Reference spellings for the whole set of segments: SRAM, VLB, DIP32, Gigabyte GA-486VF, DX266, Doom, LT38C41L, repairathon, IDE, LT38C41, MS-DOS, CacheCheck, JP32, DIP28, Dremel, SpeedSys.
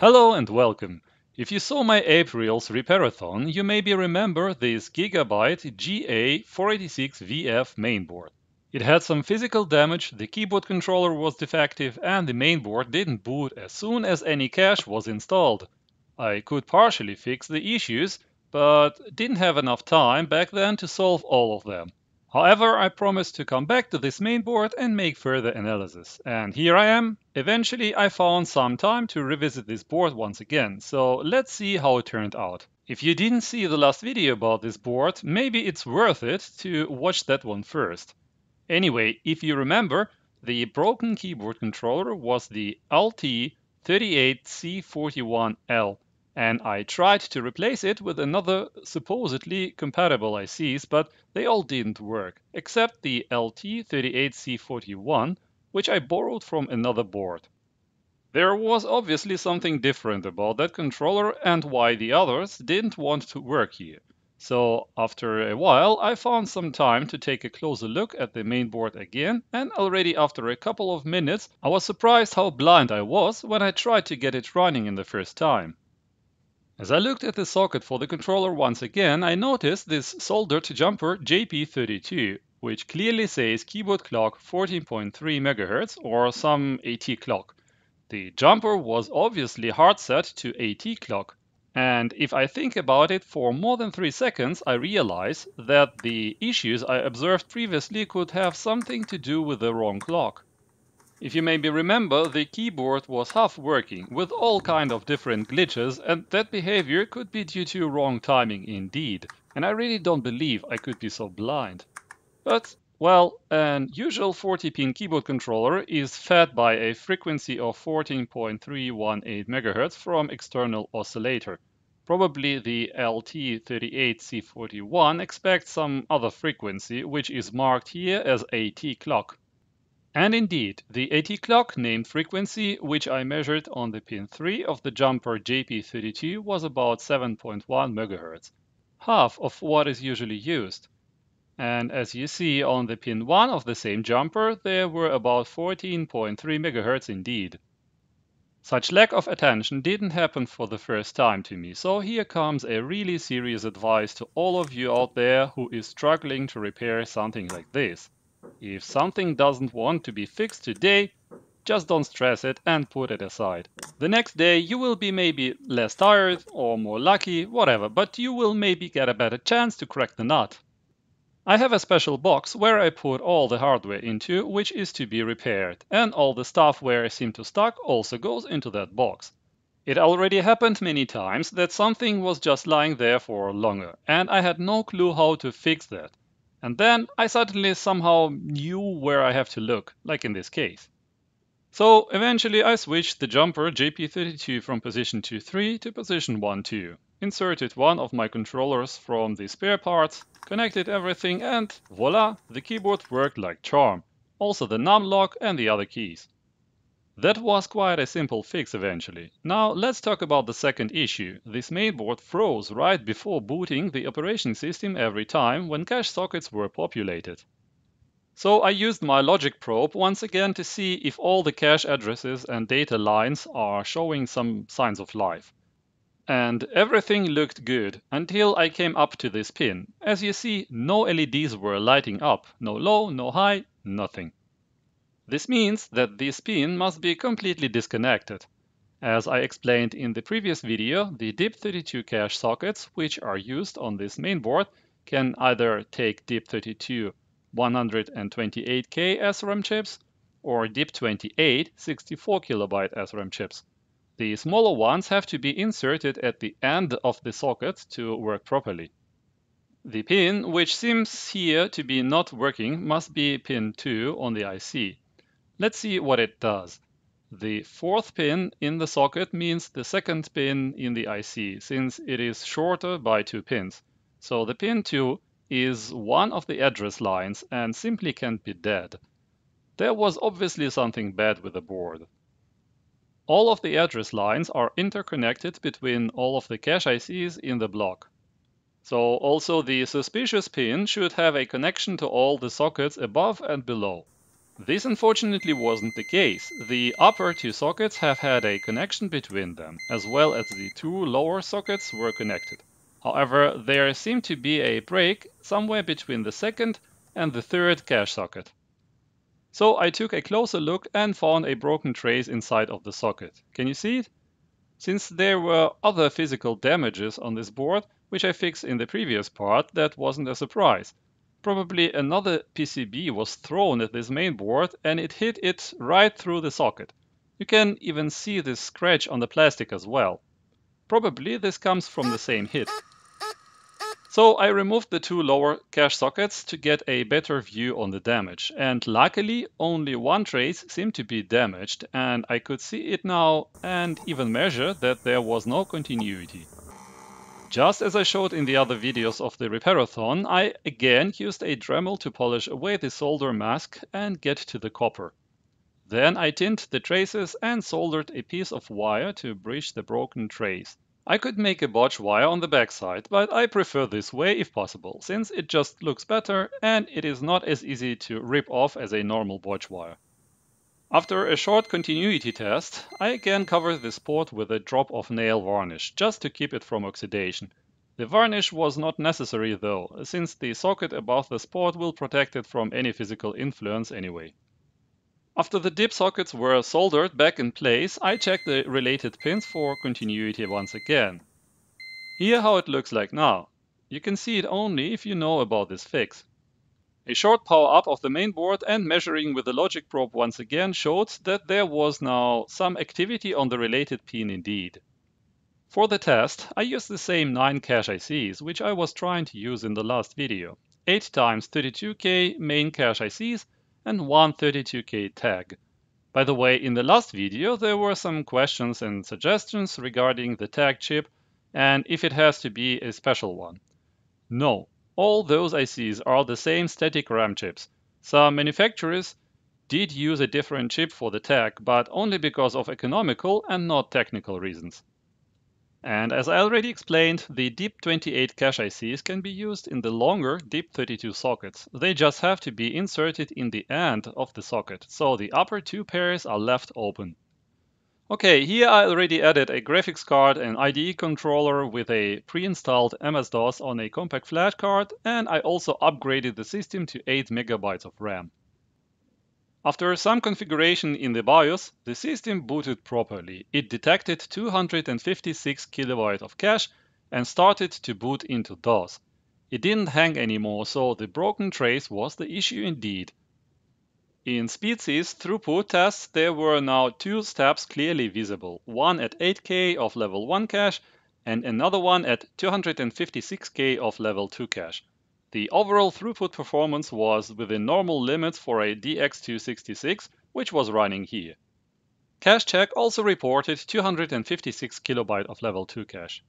Hello and welcome! If you saw my April's repairathon, you maybe remember this Gigabyte GA-486VF mainboard. It had some physical damage, the keyboard controller was defective, and the mainboard didn't boot as soon as any cache was installed. I could partially fix the issues, but didn't have enough time back then to solve all of them. However, I promised to come back to this mainboard and make further analysis. And here I am. Eventually I found some time to revisit this board once again, so let's see how it turned out. If you didn't see the last video about this board, maybe it's worth it to watch that one first. Anyway, if you remember, the broken keyboard controller was the LT38C41L, and I tried to replace it with another supposedly compatible ICs, but they all didn't work, except the LT38C41, which I borrowed from another board. There was obviously something different about that controller and why the others didn't want to work here. So after a while I found some time to take a closer look at the mainboard again, and already after a couple of minutes I was surprised how blind I was when I tried to get it running in the first time. As I looked at the socket for the controller once again, I noticed this soldered jumper JP32, which clearly says keyboard clock 14.3 MHz or some AT clock. The jumper was obviously hard set to AT clock, and if I think about it for more than 3 seconds, I realize that the issues I observed previously could have something to do with the wrong clock. If you maybe remember, the keyboard was half working, with all kind of different glitches, and that behavior could be due to wrong timing indeed. And I really don't believe I could be so blind. But, well, an usual 40-pin keyboard controller is fed by a frequency of 14.318 MHz from external oscillator. Probably the LT38C41 expects some other frequency, which is marked here as AT clock. And indeed, the AT clock named frequency, which I measured on the pin 3 of the jumper JP32, was about 7.1 MHz, half of what is usually used. And as you see on the pin 1 of the same jumper, there were about 14.3 MHz indeed. Such lack of attention didn't happen for the first time to me, so here comes a really serious advice to all of you out there who is struggling to repair something like this. If something doesn't want to be fixed today, just don't stress it and put it aside. The next day you will be maybe less tired or more lucky, whatever, but you will maybe get a better chance to crack the nut. I have a special box where I put all the hardware into which is to be repaired, and all the stuff where I seem to stuck also goes into that box. It already happened many times that something was just lying there for longer, and I had no clue how to fix that. And then I suddenly somehow knew where I have to look, like in this case. So eventually I switched the jumper JP32 from position 2-3 to position 1-2, inserted one of my controllers from the spare parts, connected everything, and voila, the keyboard worked like charm, also the num lock and the other keys. That was quite a simple fix eventually. Now let's talk about the second issue. This mainboard froze right before booting the operating system every time when cache sockets were populated. So I used my logic probe once again to see if all the cache addresses and data lines are showing some signs of life. And everything looked good until I came up to this pin. As you see, no LEDs were lighting up, no low, no high, nothing. This means that this pin must be completely disconnected. As I explained in the previous video, the DIP32 cache sockets, which are used on this mainboard, can either take DIP32 128K SRAM chips or DIP28 64KB SRAM chips. The smaller ones have to be inserted at the end of the socket to work properly. The pin, which seems here to be not working, must be pin 2 on the IC. Let's see what it does. The fourth pin in the socket means the second pin in the IC, since it is shorter by 2 pins. So the pin 2 is one of the address lines and simply can't be dead. There was obviously something bad with the board. All of the address lines are interconnected between all of the cache ICs in the block. So also the suspicious pin should have a connection to all the sockets above and below. This unfortunately wasn't the case. The upper two sockets have had a connection between them, as well as the two lower sockets were connected. However, there seemed to be a break somewhere between the second and the third cache socket. So I took a closer look and found a broken trace inside of the socket. Can you see it? Since there were other physical damages on this board, which I fixed in the previous part, that wasn't a surprise. Probably another PCB was thrown at this main board and it hit it right through the socket. You can even see this scratch on the plastic as well. Probably this comes from the same hit. So I removed the two lower cache sockets to get a better view on the damage, and luckily only one trace seemed to be damaged and I could see it now and even measure that there was no continuity. Just as I showed in the other videos of the repairathon, I again used a Dremel to polish away the solder mask and get to the copper. Then I tinned the traces and soldered a piece of wire to bridge the broken trace. I could make a botch wire on the backside, but I prefer this way if possible, since it just looks better and it is not as easy to rip off as a normal botch wire. After a short continuity test, I again covered this port with a drop of nail varnish, just to keep it from oxidation. The varnish was not necessary though, since the socket above this port will protect it from any physical influence anyway. After the DIP sockets were soldered back in place, I checked the related pins for continuity once again. Here's how it looks like now. You can see it only if you know about this fix. A short power-up of the main board and measuring with the logic probe once again showed that there was now some activity on the related pin indeed. For the test, I used the same 9 cache ICs, which I was trying to use in the last video. 8x32K main cache ICs, and one 32K tag. By the way, in the last video there were some questions and suggestions regarding the tag chip and if it has to be a special one. No, all those ICs are the same static RAM chips. Some manufacturers did use a different chip for the tag, but only because of economical and not technical reasons. And as I already explained, the DIP28 cache ICs can be used in the longer DIP32 sockets. They just have to be inserted in the end of the socket, so the upper two pairs are left open. Okay, here I already added a graphics card and IDE controller with a pre-installed MS-DOS on a compact flash card, and I also upgraded the system to 8 MB of RAM. After some configuration in the BIOS, the system booted properly. It detected 256 KB of cache and started to boot into DOS. It didn't hang anymore, so the broken trace was the issue indeed. In SpeedSys throughput tests there were now two steps clearly visible, one at 8K of level 1 cache and another one at 256K of level 2 cache. The overall throughput performance was within normal limits for a DX266, which was running here. CacheCheck also reported 256 KB of level 2 cache.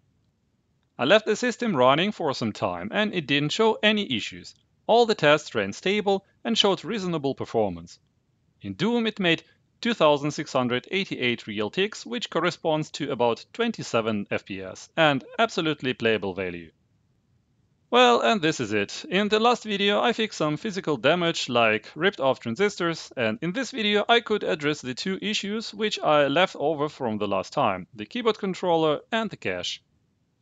I left the system running for some time and it didn't show any issues. All the tests ran stable and showed reasonable performance. In Doom it made 2688 real ticks, which corresponds to about 27 FPS and absolutely playable value. Well, and this is it. In the last video I fixed some physical damage like ripped off transistors, and in this video I could address the two issues which I left over from the last time, the keyboard controller and the cache.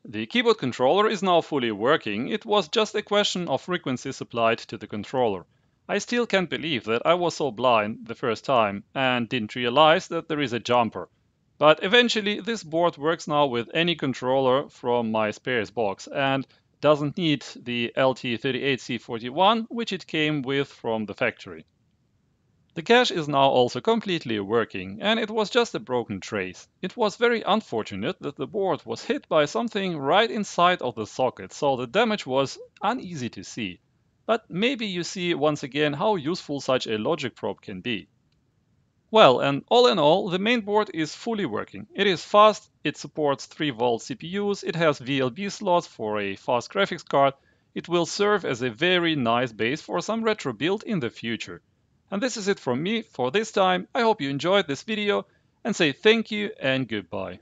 The keyboard controller is now fully working, it was just a question of frequency supplied to the controller. I still can't believe that I was so blind the first time and didn't realize that there is a jumper. But eventually this board works now with any controller from my spares box and doesn't need the LT38C41, which it came with from the factory. The cache is now also completely working, and it was just a broken trace. It was very unfortunate that the board was hit by something right inside of the socket, so the damage was uneasy to see. But maybe you see once again how useful such a logic probe can be. Well, and all in all, the main board is fully working. It is fast, it supports 3V CPUs, it has VLB slots for a fast graphics card, it will serve as a very nice base for some retro build in the future. And this is it from me for this time. I hope you enjoyed this video and say thank you and goodbye.